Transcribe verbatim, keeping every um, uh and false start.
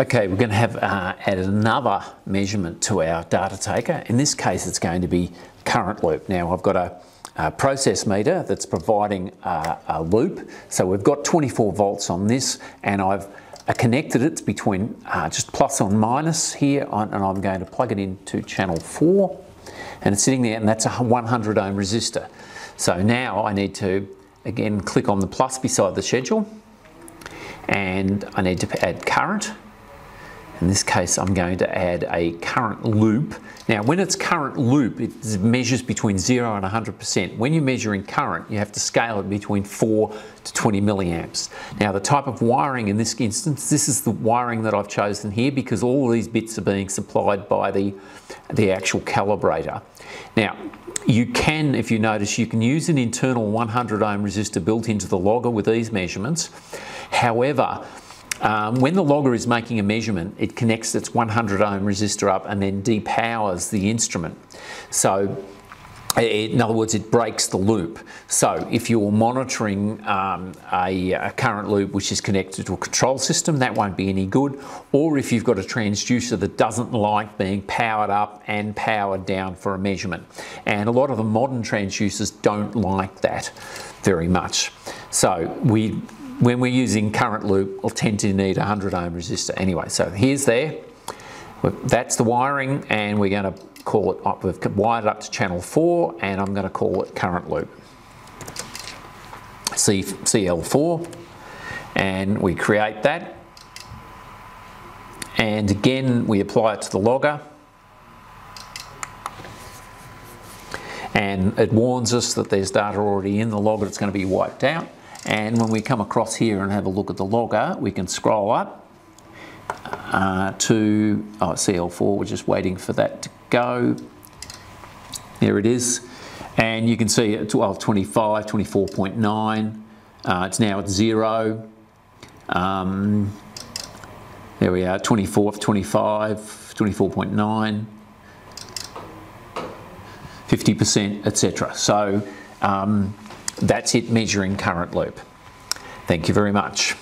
Okay, we're going to have uh, add another measurement to our data taker. In this case, it's going to be current loop. Now, I've got a, a process meter that's providing a, a loop. So we've got twenty-four volts on this, and I've connected it between uh, just plus and minus here, on, and I'm going to plug it into channel four. And it's sitting there, and that's a one hundred ohm resistor. So now I need to, again, click on the plus beside the schedule, and I need to add current. In this case, I'm going to add a current loop. Now, when it's current loop, it measures between zero and one hundred percent. When you're measuring current, you have to scale it between four to twenty milliamps. Now, the type of wiring in this instance, this is the wiring that I've chosen here because all these bits are being supplied by the, the actual calibrator. Now, you can, if you notice, you can use an internal one hundred ohm resistor built into the logger with these measurements. However, Um, when the logger is making a measurement, it connects its one hundred ohm resistor up and then depowers the instrument. So, it, in other words, it breaks the loop. So, if you're monitoring um, a, a current loop which is connected to a control system, that won't be any good. Or if you've got a transducer that doesn't like being powered up and powered down for a measurement. And a lot of the modern transducers don't like that very much. So, we when we're using current loop, we'll tend to need a one hundred ohm resistor anyway. So here's there, that's the wiring, and we're going to call it up. We've wired it up to channel four, and I'm going to call it current loop, C L four, and we create that, and again we apply it to the logger, and it warns us that there's data already in the logger that's going to be wiped out. And when we come across here and have a look at the logger, we can scroll up uh, to oh, C L four. We're just waiting for that to go. There it is. And you can see it's well, twenty-five, twenty-four point nine. Uh, it's now at zero. Um, there we are, twenty-four, twenty-five, twenty-four point nine, fifty percent, et cetera. So, um, that's it, measuring current loop. Thank you very much.